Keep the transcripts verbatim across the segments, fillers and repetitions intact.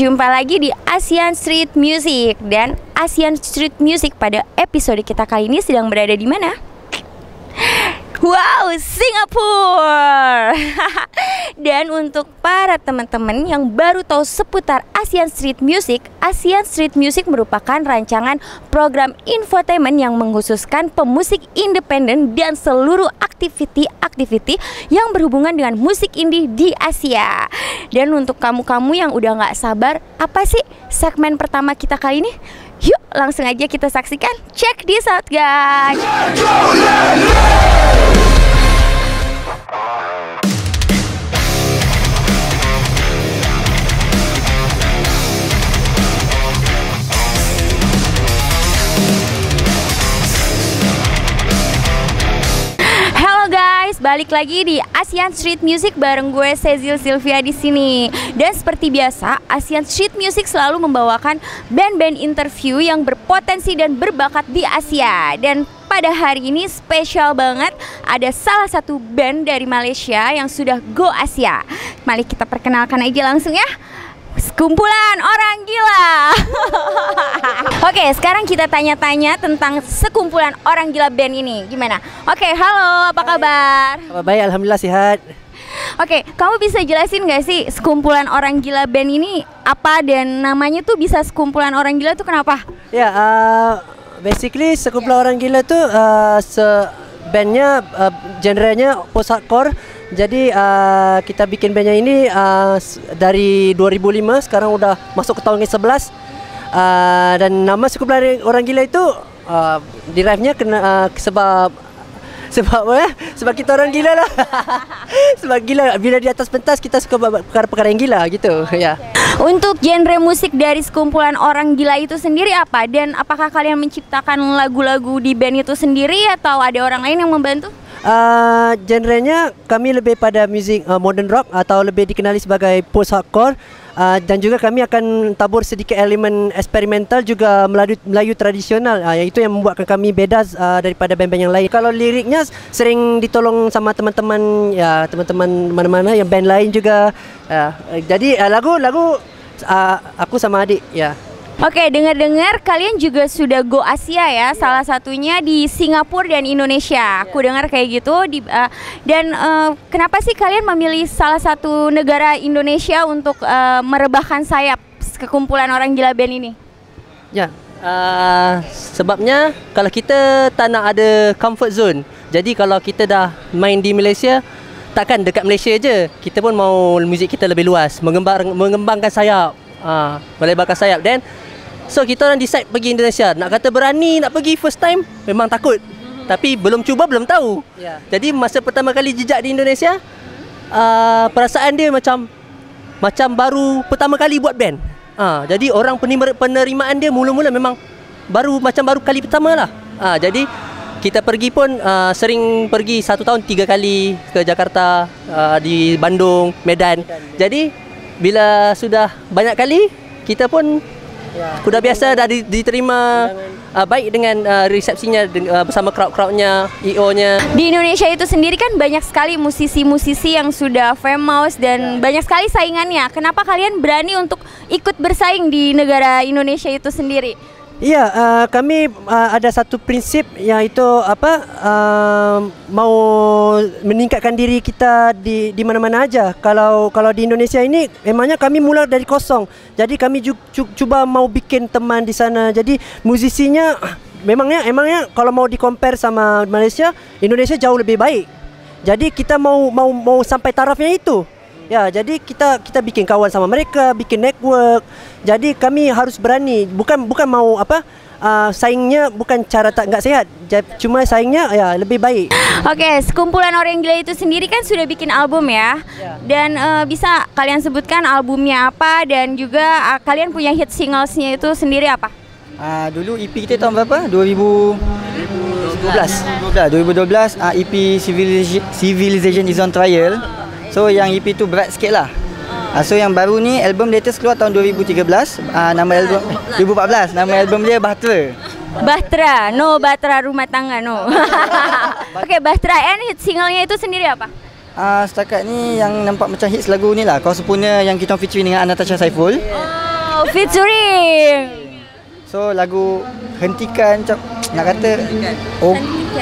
Jumpa lagi di Asian Street Music. Dan Asian Street Music pada episode kita kali ini sedang berada di mana? Wow, Singapura. Dan untuk para teman-teman yang baru tahu seputar Asian Street Music, Asian Street Music merupakan rancangan program infotainment yang mengkhususkan pemusik independen dan seluruh aktiviti-aktiviti yang berhubungan dengan musik indie di Asia. Dan untuk kamu-kamu yang udah gak sabar, apa sih segmen pertama kita kali ini? Yuk langsung aja kita saksikan. Check this out guys. Balik lagi di Asian Street Music bareng gue Cezil Sylvia di sini. Dan seperti biasa, Asian Street Music selalu membawakan band-band interview yang berpotensi dan berbakat di Asia. Dan pada hari ini spesial banget, ada salah satu band dari Malaysia yang sudah go Asia. Mari kita perkenalkan aja langsung ya. Sekumpulan Orang Gila. Oke, sekarang kita tanya-tanya tentang Sekumpulan Orang Gila band ini. Gimana? Oke, halo, apa kabar? Kabar baik, alhamdulillah sehat. Oke, kamu bisa jelasin gak sih Sekumpulan Orang Gila band ini apa, dan namanya tuh bisa Sekumpulan Orang Gila tuh kenapa? Ya, yeah, uh, basically Sekumpulan yeah. Orang Gila tuh uh, bandnya, uh, genrenya post-hardcore. Jadi uh, kita bikin bandnya ini uh, dari dua ribu lima, sekarang udah masuk ke tahun ke sebelas. uh, Dan nama Sekumpulan Orang Gila itu uh, derive-nya kena uh, sebab Sebab apa eh? Sebab kita orang gila lah. Sebab gila, bila di atas pentas kita suka perkara-perkara yang gila gitu. Ya. Untuk genre musik dari Sekumpulan Orang Gila itu sendiri apa? Dan apakah kalian menciptakan lagu-lagu di band itu sendiri atau ada orang lain yang membantu? Uh, genrenya kami lebih pada musik uh, modern rock atau lebih dikenali sebagai post hardcore, uh, dan juga kami akan tabur sedikit elemen eksperimental juga Melayu, Melayu tradisional, uh, yaitu yang membuatkan kami beda uh, daripada band-band yang lain. Kalau liriknya sering ditolong sama teman-teman ya teman-teman mana-mana yang band lain juga. Uh, jadi uh, lagu-lagu uh, aku sama adik ya. Yeah. Oke, dengar-dengar kalian juga sudah go Asia ya, yeah. Salah satunya di Singapura dan Indonesia. Yeah. Aku dengar kayak gitu. Di, uh, dan uh, kenapa sih kalian memilih salah satu negara Indonesia untuk uh, merebahkan sayap Sekumpulan Orang Gila band ini? Ya, yeah. uh, sebabnya kalau kita tak nak ada comfort zone. Jadi kalau kita dah main di Malaysia, takkan dekat Malaysia je. Kita pun mau muzik kita lebih luas, mengembang, mengembangkan sayap. Uh, melebarkan sayap dan so kita orang decide pergi Indonesia. Nak kata berani nak pergi first time, memang takut. Tapi belum cuba belum tahu. Yeah. Jadi masa pertama kali jejak di Indonesia, uh, perasaan dia macam macam baru pertama kali buat band. Uh, jadi orang penerimaan dia mula-mula memang baru macam baru kali pertama lah. Uh, jadi kita pergi pun uh, sering pergi satu tahun tiga kali ke Jakarta, uh, di Bandung, Medan. Jadi bila sudah banyak kali kita pun ya, sudah biasa dah diterima uh, baik dengan uh, resepsinya uh, bersama crowd-crowdnya, I O-nya. Di Indonesia itu sendiri kan banyak sekali musisi-musisi yang sudah famous dan ya, banyak sekali saingannya. Kenapa kalian berani untuk ikut bersaing di negara Indonesia itu sendiri? Iya, uh, kami uh, ada satu prinsip yaitu apa? Uh, mau meningkatkan diri kita di di mana-mana aja. Kalau kalau di Indonesia ini memangnya kami mula dari kosong. Jadi kami ju, cu, cuba mau bikin teman di sana. Jadi musisinya memangnya emangnya kalau mau di-compare sama Malaysia, Indonesia jauh lebih baik. Jadi kita mau mau mau sampai tarafnya itu. Ya, jadi kita kita bikin kawan sama mereka, bikin network. Jadi kami harus berani, bukan bukan mau apa? Uh, saingnya bukan cara tak enggak sehat. Cuma saingnya ya lebih baik. Oke, okay, Sekumpulan Orang Gila itu sendiri kan sudah bikin album ya. Yeah. Dan uh, bisa kalian sebutkan albumnya apa dan juga uh, kalian punya hit singlesnya itu sendiri apa? Uh, dulu E P kita tahun berapa? dua ribu dua belas. dua ribu dua belas. Uh, E P Civilization is on Trial. So yang E P tu berat sikit lah. uh, So yang baru ni album latest keluar tahun dua ribu tiga belas. uh, Nama album dua ribu empat belas. Nama album dia Bahtera. Bahtera, no Bahtera rumah tangga, no. Okey, Bahtera. And hit singlenya itu sendiri apa? Uh, setakat ni yang nampak macam hits lagu ni lah Kau Sempurna yang kita featuring dengan Anastasia Saiful. Wow, featuring. So lagu Hentikan macam nak kata oh,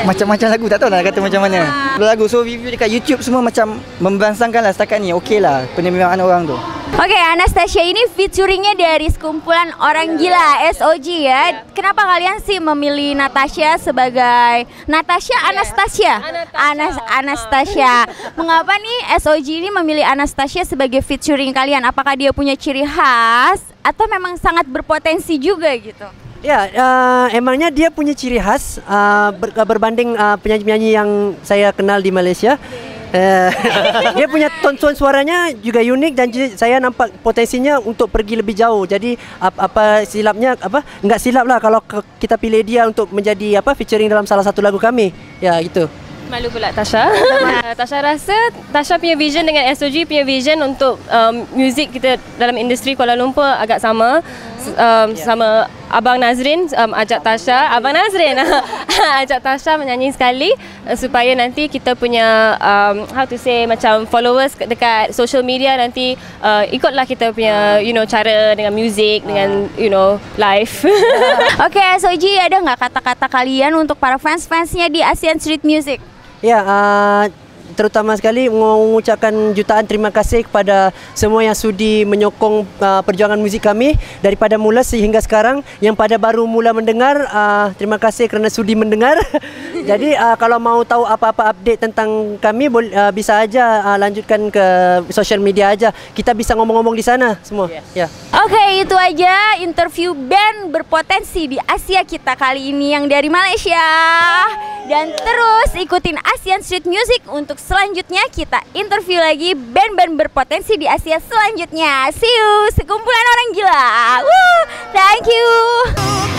macam-macam lagu tak tahu lah nak kata macam mana. Lagu so review dekat YouTube semua macam memberansangkanlah setakat ni okeylah penerimaan orang tu. Okey, Anastasia ini featuringnya dari Sekumpulan Orang Gila S O G ya. Kenapa kalian sih memilih Natasha sebagai Natasha Anastasia? Anas Anastasia. Mengapa nih S O G ini memilih Anastasia sebagai featuring kalian? Apakah dia punya ciri khas atau memang sangat berpotensi juga gitu? Ya, uh, emangnya dia punya ciri khas uh, ber berbanding uh, penyanyi-penyanyi yang saya kenal di Malaysia. Dia punya tontuan suaranya juga unik dan saya nampak potensinya untuk pergi lebih jauh. Jadi apa, apa silapnya apa enggak silap lah kalau kita pilih dia untuk menjadi apa featuring dalam salah satu lagu kami. Ya gitu. Malu pula Tasha. Tasha rasa Tasha punya vision dengan S O G punya vision untuk um, music kita dalam industri Kuala Lumpur agak sama. Um, yeah. Sama Abang Nazrin um, ajak Tasha, Abang Nazrin ajak Tasha menyanyi sekali uh, supaya nanti kita punya um, how to say macam followers dekat social media nanti uh, ikutlah kita punya you know cara dengan music dengan you know live. Oke, okay, S O G ada nggak kata-kata kalian untuk para fans-fansnya di Asian Street Music? Ya. Yeah, uh... terutama sekali mengucapkan jutaan terima kasih kepada semua yang sudi menyokong uh, perjuangan muzik kami daripada mula sehingga sekarang, yang pada baru mula mendengar uh, terima kasih kerana sudi mendengar. Jadi uh, kalau mau tahu apa-apa update tentang kami uh, bisa aja uh, lanjutkan ke social media aja. Kita bisa ngomong-ngomong di sana semua. Yes. Ya. Yeah. Oke, okay, itu aja interview band berpotensi di Asia kita kali ini yang dari Malaysia. Dan terus ikutin Asian Street Music untuk selanjutnya kita interview lagi band-band berpotensi di Asia selanjutnya. See you, Sekumpulan Orang Gila. Woo, thank you.